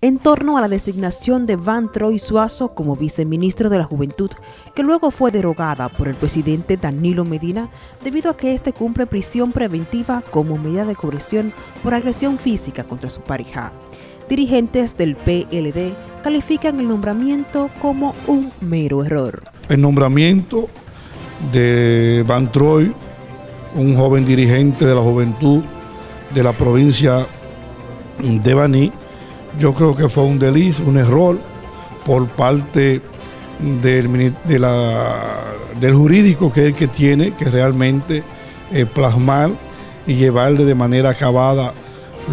en torno a la designación de Van Troy Suazo como viceministro de la Juventud, que luego fue derogada por el presidente Danilo Medina debido a que este cumple prisión preventiva como medida de coerción por agresión física contra su pareja. Dirigentes del PLD califican el nombramiento como un mero error. El nombramiento de Van Troy, un joven dirigente de la juventud de la provincia de Baní, yo creo que fue un desliz, un error por parte del jurídico, que es el que tiene que realmente plasmar y llevarle de manera acabada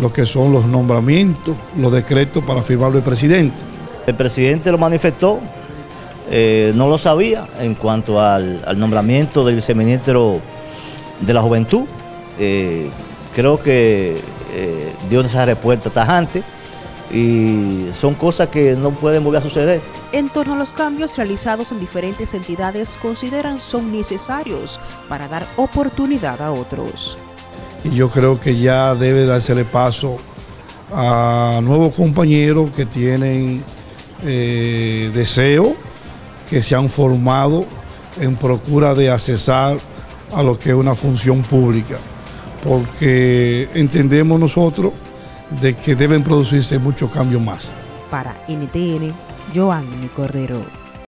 lo que son los nombramientos, los decretos para firmarlo el presidente. El presidente lo manifestó, no lo sabía en cuanto al nombramiento del viceministro de la Juventud. Creo que dio esa respuesta tajante. Y son cosas que no pueden volver a suceder. En torno a los cambios realizados en diferentes entidades, consideran son necesarios para dar oportunidad a otros. Y yo creo que ya debe dársele paso a nuevos compañeros que tienen deseo, que se han formado en procura de accesar a lo que es una función pública, porque entendemos nosotros de que deben producirse muchos cambios más. Para NTN, Joanny Cordero.